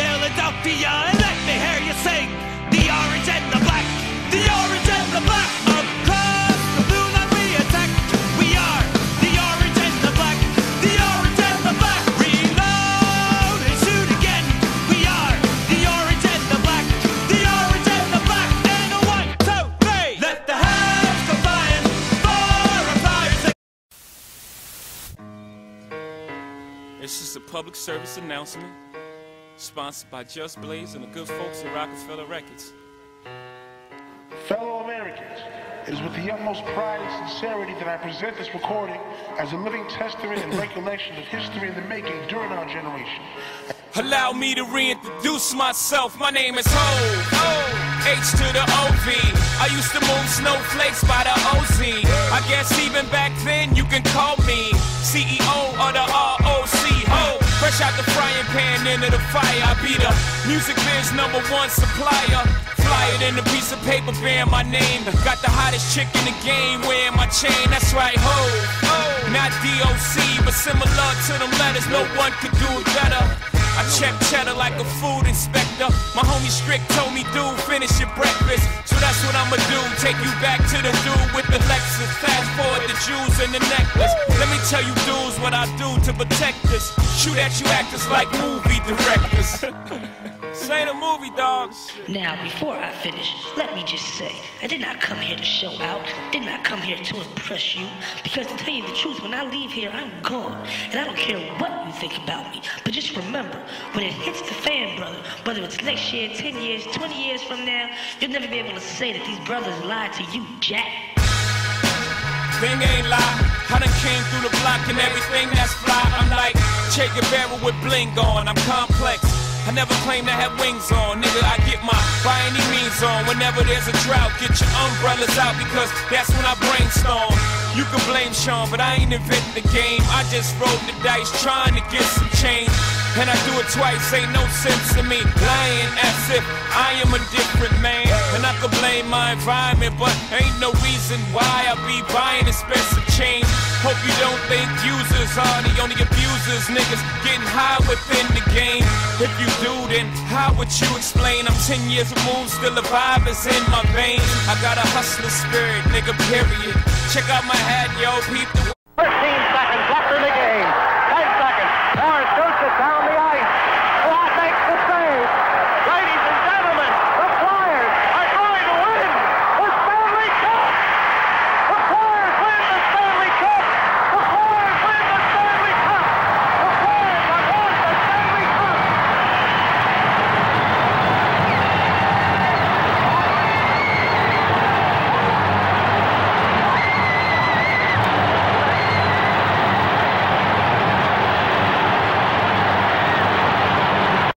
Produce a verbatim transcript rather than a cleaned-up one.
Philadelphia, and let me hear you sing. The orange and the black, the orange and the black. Across the blue line we attack. We are the orange and the black, the orange and the black. Reload and shoot again. We are the orange and the black, the orange and the black. And a one, two, three. Let the house go flying for a fire. This is a public service announcement. Sponsored by Just Blaze and the good folks at Rockefeller Records. Fellow Americans, it is with the utmost pride and sincerity that I present this recording as a living testament and recollection of history in the making during our generation. Allow me to reintroduce myself. My name is Ho, Ho H to the O V. I used to move snowflakes by the O Z. I guess even back then you can call me C E O of the R O C. Ho. Fresh out the frying pan into the fire, I be the music biz number one supplier. Fly it in a piece of paper bearing my name. Got the hottest chick in the game wearing my chain. That's right, ho, ho. Not D O C, but similar to them letters. No one could do it better. I check cheddar like a food inspector. My homie Strick told me, dude, finish your breakfast. So that's what I'ma do. Take you back to the dude with the Lexus. Fast forward the jewels and the necklace. Let me tell you dudes what I do to protect us. Shoot at you actors like movie directors. Say the movie, dogs. Now, before I finish, let me just say, I did not come here to show out. Did not come here to impress you. Because to tell you the truth, when I leave here, I'm gone. And I don't care what you think about me. But just remember, when it hits the fan, brother, whether it's next year, ten years, twenty years from now, you'll never be able to say that these brothers lied to you, Jack. They ain't lie. I done came through the block and everything that's fly. I'm like Che Guevara with bling on. I'm complex. I never claim to have wings on, nigga, I get my by any means on. Whenever there's a drought, get your umbrellas out, because that's when I brainstorm. You can blame Sean, but I ain't inventing the game. I just rolled the dice trying to get some change. And I do it twice, ain't no sense to me. Lying as if I am a different man. And I could blame my environment, but ain't no reason why I be buying expensive change. Hope you don't think users are the only abusers. Niggas getting high within the game. If you do, then how would you explain? I'm ten years removed, still a vibe is in my veins. I got a hustler spirit, nigga, period. Check out my hat, yo, peep the